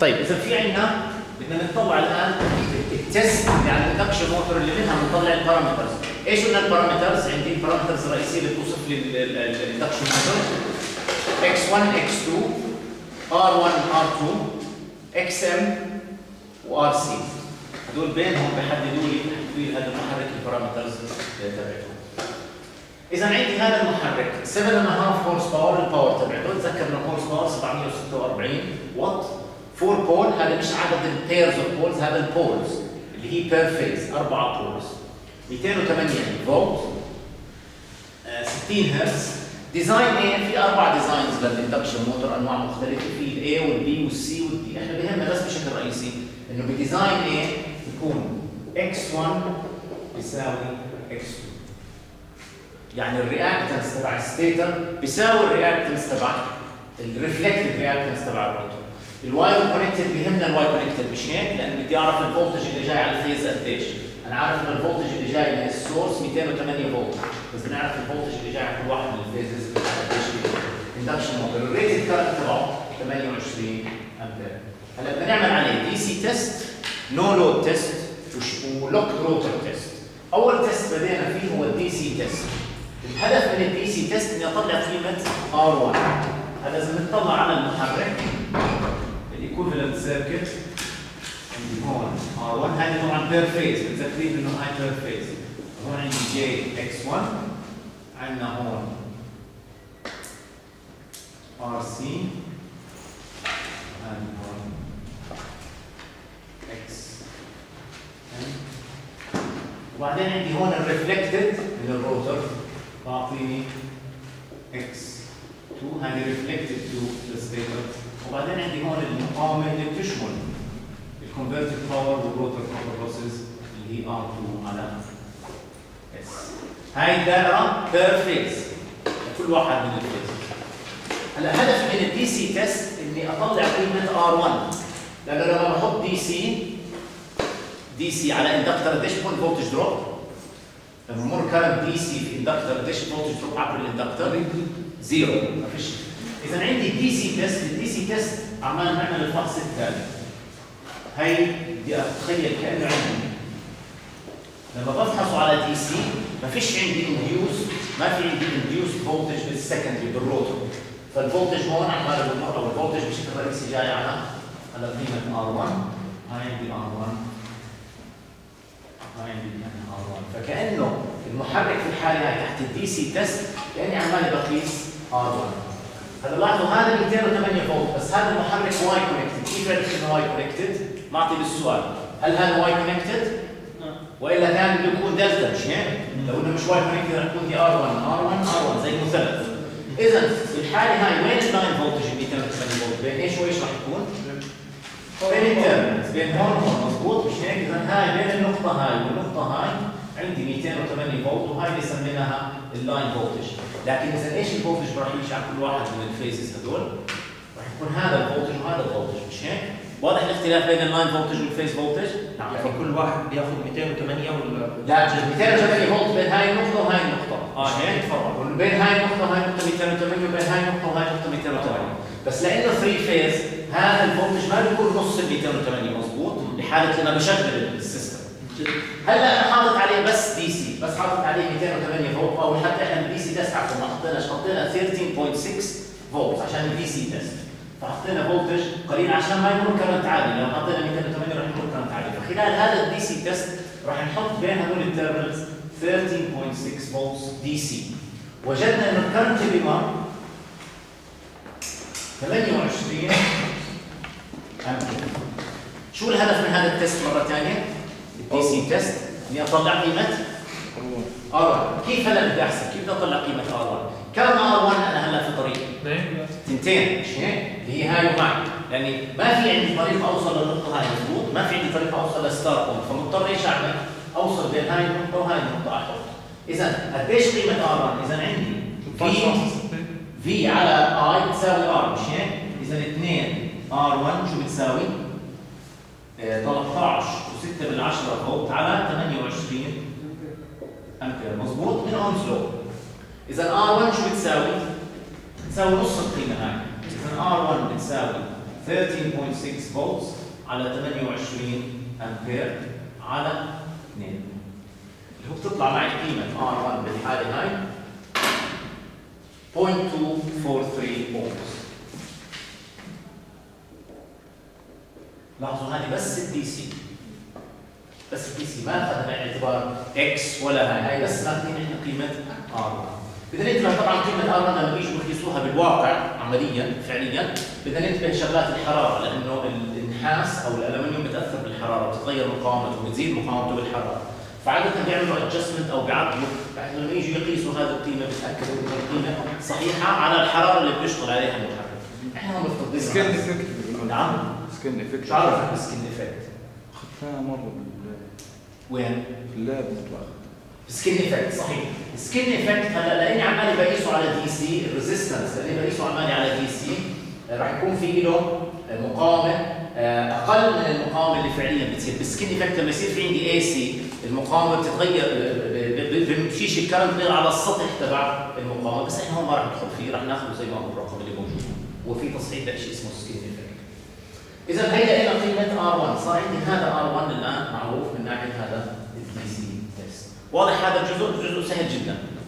طيب اذا في عندنا بدنا نطلع الان التست اللي على الاندكشن موتور اللي منها بنطلع البارامترز. ايش قلنا البارامترز؟ عندي البارامترز الرئيسيه اللي بتوصف لي الاندكشن موتور x1 x2 r1 r2 xm وRC. هدول بينهم بحددوا لي هذا المحرك البارامترز تبعتهم. إذا عندي هذا المحرك 7.5 هورس باور الباور تبعته، تذكر إنه هورس باور 746 واط، 4 بول، هذا مش عدد البيرز اوف بولز، هذا البولز اللي هي بير فيز 4 بولز، 208 فولت، 60 هرتز. ديزاين ايه؟ في 4 ديزاينز للاندكشن موتور انواع مختلفه، في الاي والبي والسي والدي، احنا بيهمنا بس بشكل رئيسي انه بديزاين ايه يكون x1 بيساوي x2. يعني الرياكتنس تبع الستيتر بيساوي الرياكتنس تبع الريفلكتيف رياكتنس تبع الروتور. الواير كونكتد بيهمنا الواير كونكتد مش هيك؟ لانه بدي اعرف الفولتج اللي جاي على الفيز قديش؟ انا عارف ان الفولتج اللي جاي من السورس 208 فولت، بس بدنا نعرف الفولتج اللي جاي على كل واحد من الفيزز قديش الاندكشن موتور. الريتد كارنت تبعه 28 امبير. هلا بدنا نعمل عليه دي سي تيست، نو لود تيست، ولوك روتر تيست. اول تيست بدينا فيه هو الدي سي تيست. الهدف من الدي سي تيست اني اطلع قيمه R1. هلا اذا بنطلع على المحرك الايكوفلنت سيركت عندي هون R1، هذه طبعا بير فيز، متذكرين انه هاي بير فيز. هون عندي J X1، عندنا هون RC، عندنا هون XM، وبعدين عندي هون الريفلكتد من الروتر بعطيني x2، هذه ريفلكتد تو للستيتر، وبعدين عندي هون المقاومه اللي بتشمل الكونفرتد باور والروتر باور لوسز اللي هي r2 على s. هاي الدائره بير فيز لكل واحد من الفيز. هلا هدف من الدي سي تيست اني اطلع قيمه r1، لانه لما بحط دي سي على اندكتر قديش بكون فولتج دروب؟ لما بمر كارنت دي سي في اندكتر قديش الفولتج دروب عبر الاندكتر؟ زيرو، ما فيش. اذا عندي دي سي تيست، الدي سي تيست عمال نعمل الفحص التالي. هي بدي اتخيل كانه عندي لما بفحصوا على دي سي ما فيش عندي انديوس، فولتج بالسكندري بالروتر، فالفولتج هون عمال بمر او الفولتج بشكل رئيسي جاي على قيمه R1، هاي عندي R1، فكأنه المحرك في الحالة هاي تحت الدي سي تيست كأني عمالي بقيس R1. هلا لاحظوا هذا 208 فولت، بس هذا المحرك واي كونكتد، كيف عرفت انه واي كونكتد؟ معطي بالسؤال، هل هذا واي كونكتد؟ والا كان بده يكون دلتا مش هيك؟ لو انه مش واي كونكتد رح تكون دي R1 زي المثلث. اذا في الحالة هاي وين اللاين فولتج ال 208 فولت؟ بين ايش وايش رح يكون؟ بين التيرمينالز، بين هون وهون، مضبوط مش هيك؟ اذا هاي بين النقطة هاي والنقطة هاي عندي 208 فولت، وهاي اللي سميناها اللاين فولتج. لكن اذا ايش الفولتج راح يمشي على كل واحد من الفيزز هدول؟ راح يكون هذا الفولتج وهذا الفولتج مش هيك؟ واضح الاختلاف بين اللاين فولتج والفيز فولتج؟ نعم. يعني كل واحد بياخذ 208 لا 208 فولت بين هاي النقطة وهاي النقطة. مش هيك؟ تفضل. بين هاي النقطة وهاي النقطة 208، وبين هاي النقطة وهاي النقطة 208. بس لانه 3 فيز هذا الفولتج ما بيكون نص ال 208 مضبوط لحاله لما بشغل السيستم. هلا انا حاطط عليه بس دي سي، بس حاطط عليه 208 فولت، او حتى احنا الدي سي تيست عفوا ما حطيناش، حطينا 13.6 فولت عشان الدي سي تيست، فحطينا فولتج قليل عشان ما يكون كرنت عالي، لو حطينا 208 راح يكون كرنت عالي، فخلال هذا الدي سي تيست راح نحط بين هذول التيرمينالز 13.6 فولت دي سي. وجدنا انه الكرنت اللي بمر 28 امبير. شو الهدف من هذا التست مرة ثانية؟ الدي سي تست اني اطلع قيمة R1. كيف هلا بدي احسب؟ كيف بدي اطلع قيمة R1؟ كم R1 انا هلا في طريقي؟ تنتين مش هيك؟ اللي هي هاي وهاي، لأني ما في عندي طريق اوصل للنقطة هاي مضبوط؟ ما في عندي طريق اوصل للستار بوينت، فمضطر ايش اعمل؟ اوصل بين هاي النقطة وهاي النقطة على الخط. إذا قديش قيمة R1؟ إذا عندي في على I بتساوي R مش هيك؟ إذا 2 R1 شو بتساوي؟ 13.6 فولت على 28 أمبير مضبوط من أون سلوب. إذا R1 شو بتساوي؟ بتساوي نص القيمة هاي، إذا R1 بتساوي 13.6 فولت على 28 امبير على 2، اللي هو بتطلع معي قيمه R1 بالحاله هاي 0.243 اومز. لاحظوا هذه بس الدي سي، بس الدي سي ما اخذها باعتبار اكس ولا هاي، هاي بس ماخذين احنا قيمه R1. بدنا ننتبه طبعا قيمه R1 لما بيجوا بيقيسوها بالواقع عمليا فعليا بدنا ننتبه شغلات الحراره، لانه النحاس او الالمنيوم بتاثر بالحراره، بتتغير مقاومته وبتزيد مقاومته بالحراره، فعاده بيعملوا ادجستمنت او بيعدلوا بحيث لما يجوا يقيسوا هذه القيمه بتاكدوا انه القيمه صحيحه على الحراره اللي بيشتغل عليها المحرك. احنا هون بنفترض سكن افكت. نعم سكن افكت، تعرف السكن افكت؟ اخذتها مره بال وين؟ في اللاب مطلع سكين افكت. صحيح سكين افكت هلا لاني عمالي بقيسه على دي سي، الريزستنس لاني بقيسه عمالي على دي سي راح يكون في له مقاومه اقل من المقاومه اللي فعليا بتصير بالسكين افكت. لما يصير في عندي اي سي المقاومه بتتغير، بمشيش الكرنت غير على السطح تبع المقاومه، بس احنا هون ما راح ندخل فيه، راح ناخذه زي ما هو الرقم اللي موجود، وفي تصحيح لشيء اسمه سكين افكت. اذا هي لقينا قيمه R1، صار عندي هذا R1 الان معروف من ناحيه هذا الدي سي. واضح هذا الجزء؟ جزء سهل جدا.